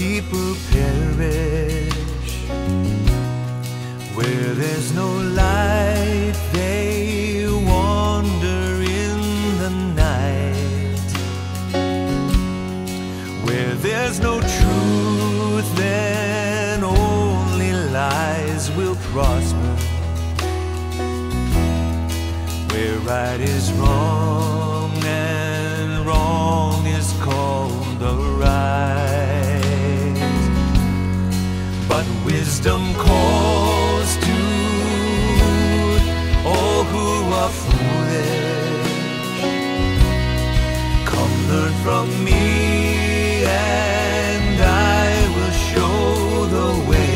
people perish. Where there's no light, they wander in the night. Where there's no truth, then only lies will prosper. Where right is wrong and wrong is called the right, but wisdom calls to all who are foolish, come learn from me and I will show the way.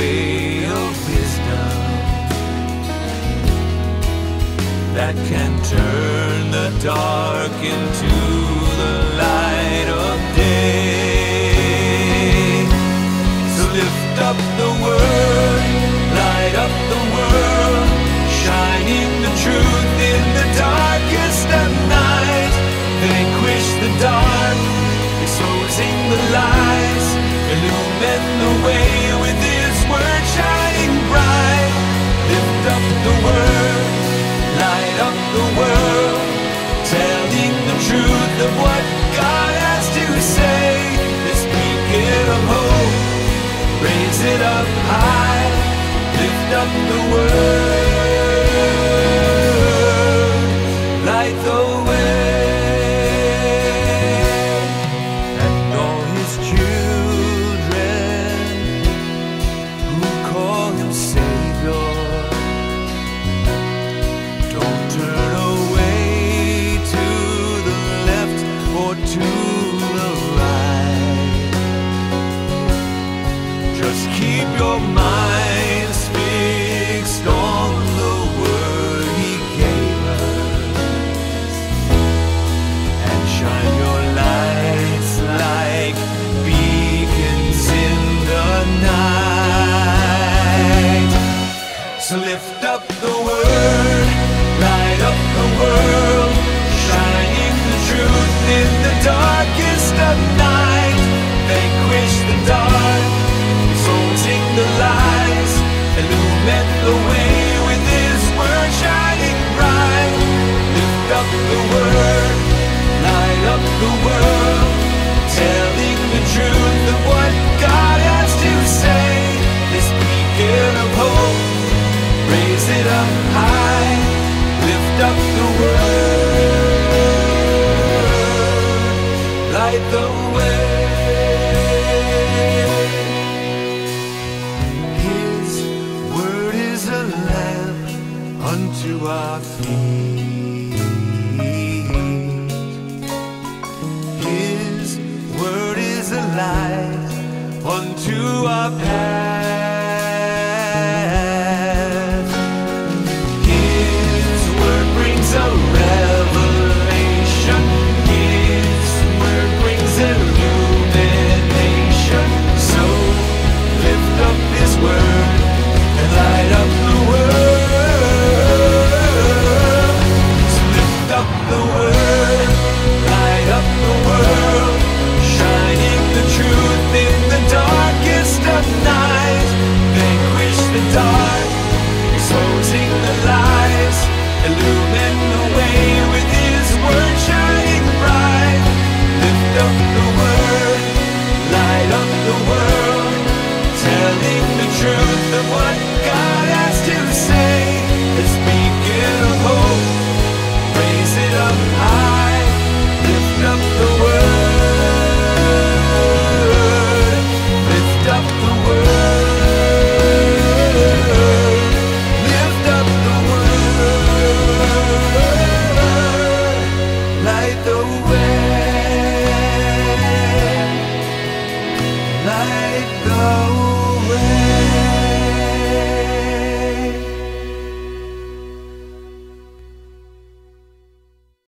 Way of wisdom that can turn the dark into the light of day. So lift up the word, light up the world, shining the truth in the darkest of night. Vanquish the dark, exposing the lies, illumine the way with His word shining bright. Lift up the word, light up the world, telling the truth of what God has to say. This beacon of hope, raise it up high. Lift up the word, light the way. Your mind's fixed on the word He gave us, and shine your lights like beacons in the night. So lift up the word, light up the world, shining the truth in the darkest of night. Vanquish the dark, the lies, illuminate the way with His word shining bright. Lift up the word, light up the world, telling the truth of what God has to say. This beacon of hope, raise it up high. Lift up the word, light the way. Unto our feet, His word is a light unto our path. His word brings a revelation, His word brings illumination. So lift up His word and light up the world. The word.